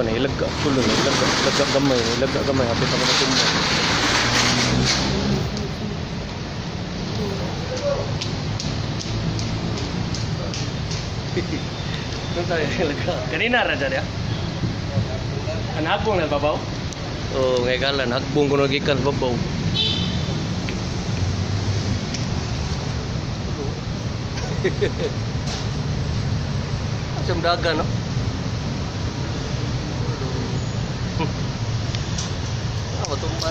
هنا يلقى كله يلقى دمه يلقى دمه يعطيك دمه كرينا رجال يا أنا هكون الباباو قال أنا هكون كنا جيكا الباباو macam dagang no? Apa tumpah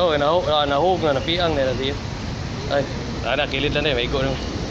Oh, na ho, na piang na siya. Ay, na kilit lang eh, may ikot.